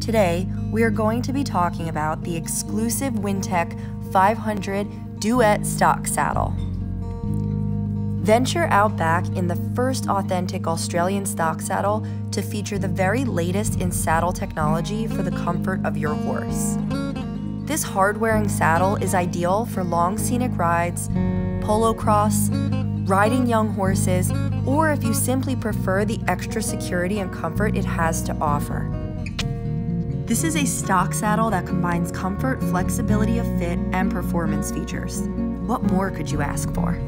Today, we are going to be talking about the exclusive Wintec 500 Duet Stock Saddle. Venture out back in the first authentic Australian stock saddle to feature the very latest in saddle technology for the comfort of your horse. This hard-wearing saddle is ideal for long scenic rides, polo cross, riding young horses, or if you simply prefer the extra security and comfort it has to offer. This is a stock saddle that combines comfort, flexibility of fit, and performance features. What more could you ask for?